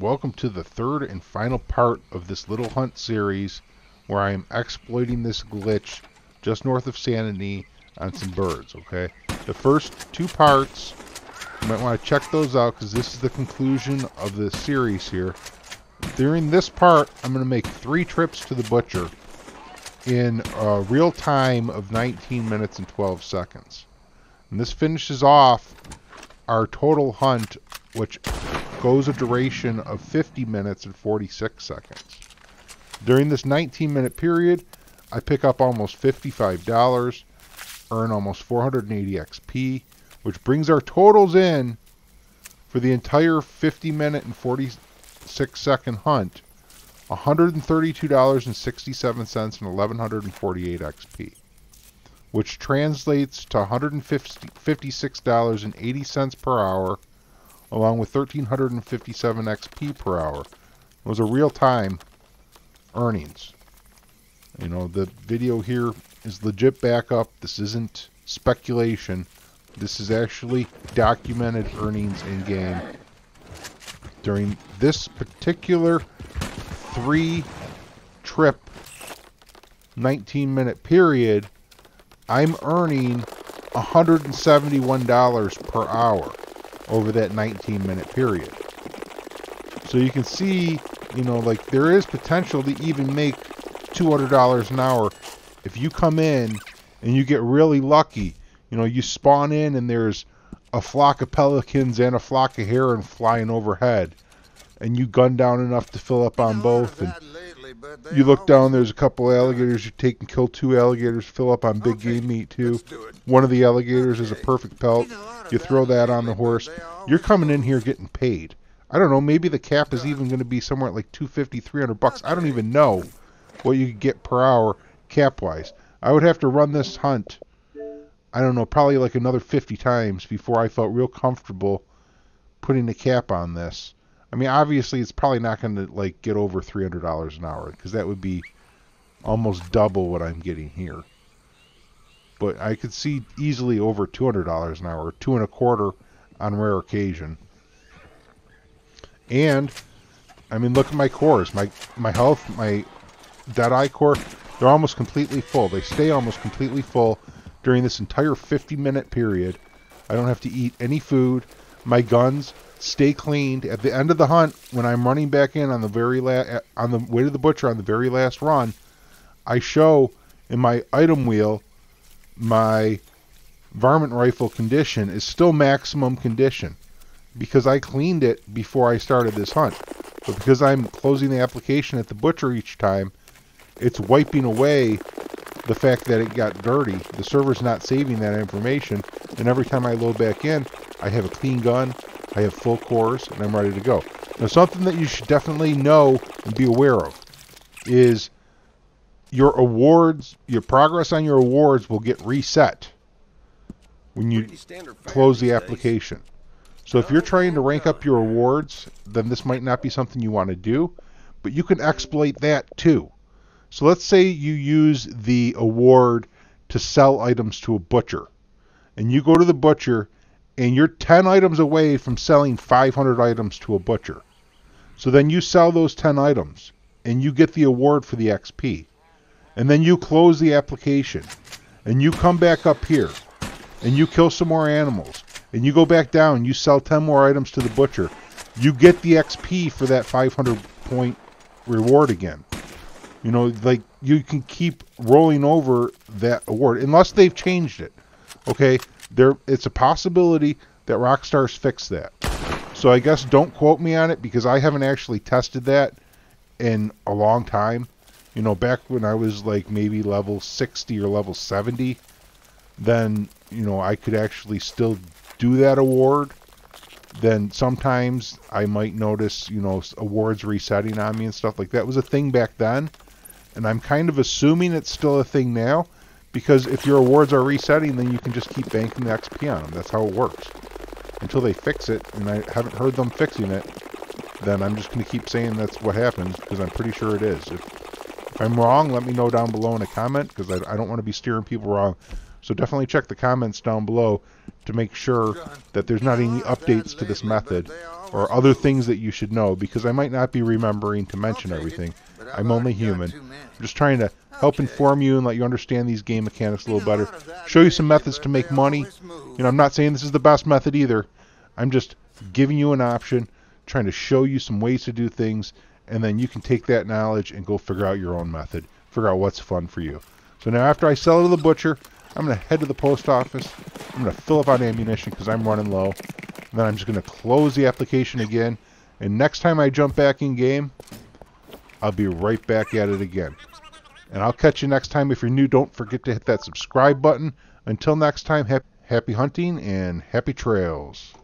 Welcome to the third and final part of this little hunt series where I am exploiting this glitch just north of St. Denis on some birds, okay? The first two parts, you might want to check those out because this is the conclusion of the series here. During this part, I'm going to make 3 trips to the butcher in a real time of 19 minutes and 12 seconds. And this finishes off our total hunt, which goes a duration of 50 minutes and 46 seconds. During this 19-minute period, I pick up almost $55, earn almost 480 XP, which brings our totals in for the entire 50-minute and 46-second hunt, $132.67 and 1,148 XP, which translates to $156.80 per hour, along with 1,357 XP per hour. It was a real-time earnings. You know, the video here is legit backup. This isn't speculation. This is actually documented earnings in-game during this particular 3-trip, 19-minute period. I'm earning $171 per hour over that 19-minute period. So you can see, you know, like there is potential to even make $200 an hour if you come in and you get really lucky. You know, you spawn in and there's a flock of pelicans and a flock of heron flying overhead, and you gun down enough to fill up on both, and you look down, there's a couple alligators, you take and kill 2 alligators, fill up on big game meat too. One of the alligators is a perfect pelt, you throw that on the horse. You're coming in here getting paid. I don't know, maybe the cap is even going to be somewhere at like $250, $300. I don't even know what you could get per hour cap wise. I would have to run this hunt, I don't know, probably like another 50 times before I felt real comfortable putting the cap on this. I mean, obviously, it's probably not going to, like, get over $300 an hour, because that would be almost double what I'm getting here. But I could see easily over $200 an hour, $225 on rare occasion. And, I mean, look at my cores. My health, my Dead Eye core, they're almost completely full. They stay almost completely full during this entire 50-minute period. I don't have to eat any food. My guns stay cleaned. At the end of the hunt, when I'm running back in on the very on the way to the butcher on the very last run, I show in my item wheel my varmint rifle condition is still maximum condition because I cleaned it before I started this hunt. But because I'm closing the application at the butcher each time, it's wiping away the fact that it got dirty. The server's not saving that information, and every time I load back in, I have a clean gun, I have full cores, and I'm ready to go. Now, something that you should definitely know and be aware of is your awards, your progress on your awards will get reset when you close the application. So if you're trying to rank up your awards, then this might not be something you want to do, but you can exploit that too. So let's say you use the award to sell items to a butcher, and you go to the butcher, and you're 10 items away from selling 500 items to a butcher. So then you sell those 10 items, and you get the award for the XP. And then you close the application, and you come back up here, and you kill some more animals, and you go back down, you sell 10 more items to the butcher. You get the XP for that 500-point reward again. You know, like, you can keep rolling over that award, unless they've changed it, okay? It's a possibility that Rockstar's fixed that. So I guess don't quote me on it because I haven't actually tested that in a long time. You know, back when I was like maybe level 60 or level 70, then, you know, I could actually still do that award. Then sometimes I might notice, you know, awards resetting on me and stuff like that. It was a thing back then, and I'm kind of assuming it's still a thing now. Because if your awards are resetting, then you can just keep banking the XP on them. That's how it works. Until they fix it, and I haven't heard them fixing it, then I'm just going to keep saying that's what happens, because I'm pretty sure it is. If I'm wrong, let me know down below in a comment, because I don't want to be steering people wrong. So definitely check the comments down below to make sure that there's not any updates to this method or other things that you should know, because I might not be remembering to mention everything. I'm only human. I'm just trying to help inform you and let you understand these game mechanics a little better. Show you some methods to make money. You know, I'm not saying this is the best method either. I'm just giving you an option, trying to show you some ways to do things, and then you can take that knowledge and go figure out your own method. Figure out what's fun for you. So now after I sell it to the butcher, I'm going to head to the post office. I'm going to fill up on ammunition because I'm running low. And then I'm just going to close the application again. And next time I jump back in game, I'll be right back at it again. And I'll catch you next time. If you're new, don't forget to hit that subscribe button. Until next time, happy hunting and happy trails.